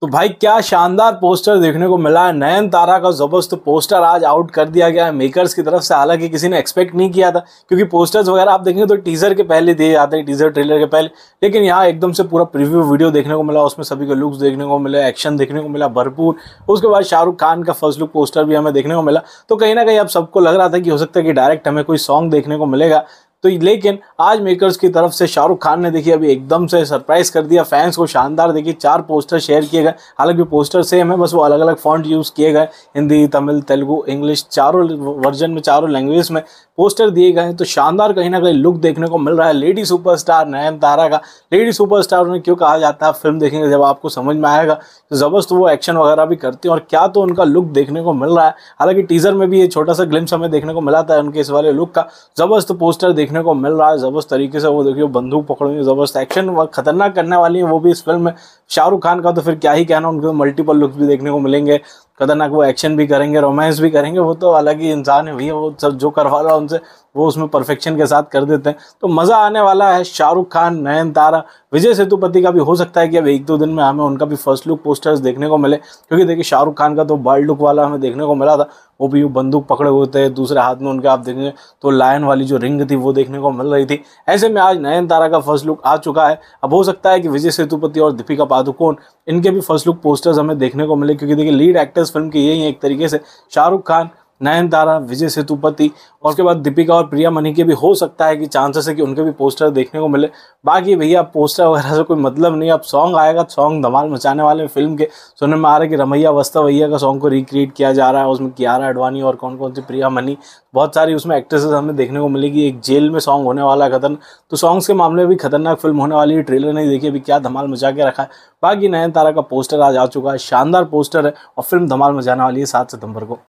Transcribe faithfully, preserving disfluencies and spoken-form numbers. तो भाई क्या शानदार पोस्टर देखने को मिला है। नयन तारा का जबरदस्त पोस्टर आज आउट कर दिया गया है मेकर्स की तरफ से। हालांकि किसी ने एक्सपेक्ट नहीं किया था, क्योंकि पोस्टर्स वगैरह आप देखेंगे तो टीजर के पहले दिए जाते हैं, टीजर ट्रेलर के पहले, लेकिन यहाँ एकदम से पूरा प्रीव्यू वीडियो देखने को मिला। उसमें सभी के लुक्स देखने को मिले, एक्शन देखने को मिला भरपूर। उसके बाद शाहरुख खान का फर्स्ट लुक पोस्टर भी हमें देखने को मिला। तो कहीं ना कहीं अब सबको लग रहा था कि हो सकता है कि डायरेक्ट हमें कोई सॉन्ग देखने को मिलेगा। तो लेकिन आज मेकर्स की तरफ से शाहरुख खान ने देखिए अभी एकदम से सरप्राइज कर दिया फैंस को। शानदार देखिए चार पोस्टर शेयर किए गए, हालांकि पोस्टर सेम है, बस वो अलग अलग फॉन्ट यूज़ किए गए। हिंदी, तमिल, तेलुगु, इंग्लिश चारों वर्जन में, चारों लैंग्वेज में पोस्टर दिए गए हैं। तो शानदार कहीं ना कहीं लुक देखने को मिल रहा है लेडी सुपरस्टार नयन तारा का। लेडी सुपरस्टार उन्हें क्यों कहा जाता है फिल्म देखेंगे जब आपको समझ में आएगा। तो ज़बरदस्त वो एक्शन वगैरह भी करती हैं और क्या तो उनका लुक देखने को मिल रहा है। हालांकि टीजर में भी ये छोटा सा ग्लिम्स हमें देखने को मिला था उनके इस वाले लुक का। ज़बरदस्त पोस्टर देखने को मिल रहा है, ज़बरदस्त तरीके से वो देखिए बंदूक पकड़ रही, ज़बरदस्त एक्शन खतरनाक करने वाली है वो भी इस फिल्म में। शाहरुख खान का तो फिर क्या ही कहना, उनके मल्टीपल लुक्स भी देखने को मिलेंगे, खतरनाक वो एक्शन भी करेंगे, रोमांस भी करेंगे। वो तो अलग ही इंसान है भैया, वो सब जो करवा रहा है उनसे वो उसमें परफेक्शन के साथ कर देते हैं। तो मज़ा आने वाला है। शाहरुख खान, नयन तारा, विजय सेतुपति का भी हो सकता है कि अब एक दो दिन में हमें उनका भी फर्स्ट लुक पोस्टर्स देखने को मिले, क्योंकि देखिए शाहरुख खान का तो बाल्ड लुक वाला हमें देखने को मिला था, वो भी बंदूक पकड़े हुए थे, दूसरे हाथ में उनके आप देखेंगे तो लायन वाली जो रिंग थी वो देखने को मिल रही थी। ऐसे में आज नयन तारा का फर्स्ट लुक आ चुका है। अब हो सकता है कि विजय सेतुपति और दीपिका पादुकोण इनके भी फर्स्ट लुक पोस्टर्स हमें देखने को मिले, क्योंकि देखिए लीड एक्टर्स फिल्म के यही हैं एक तरीके से, शाहरुख खान, नयन तारा, विजय सेतुपति, और उसके बाद दीपिका और प्रिया मनी के भी हो सकता है कि चांसेस है कि उनके भी पोस्टर देखने को मिले। बाकी भैया पोस्टर वगैरह से कोई मतलब नहीं, अब सॉन्ग आएगा, सॉन्ग धमाल मचाने वाले फिल्म के। सुनने में आ रहा है कि रमैया वस्तावैया का सॉन्ग को रिक्रिएट किया जा रहा है, उसमें कियारा आडवाणी और कौन कौन सी, प्रिया मनी, बहुत सारी उसमें एक्ट्रेसेस हमें देखने को मिलेगी। एक जेल में सॉन्ग होने वाला है खतरनाक, तो सॉन्ग्स के मामले में भी खतरनाक फिल्म होने वाली है। ट्रेलर नहीं देखिए अभी क्या धमाल मचा के रखा है। बाकी नयन तारा का पोस्टर आज आ चुका है, शानदार पोस्टर है और फिल्म धमाल मचाने वाली है सात सितंबर को।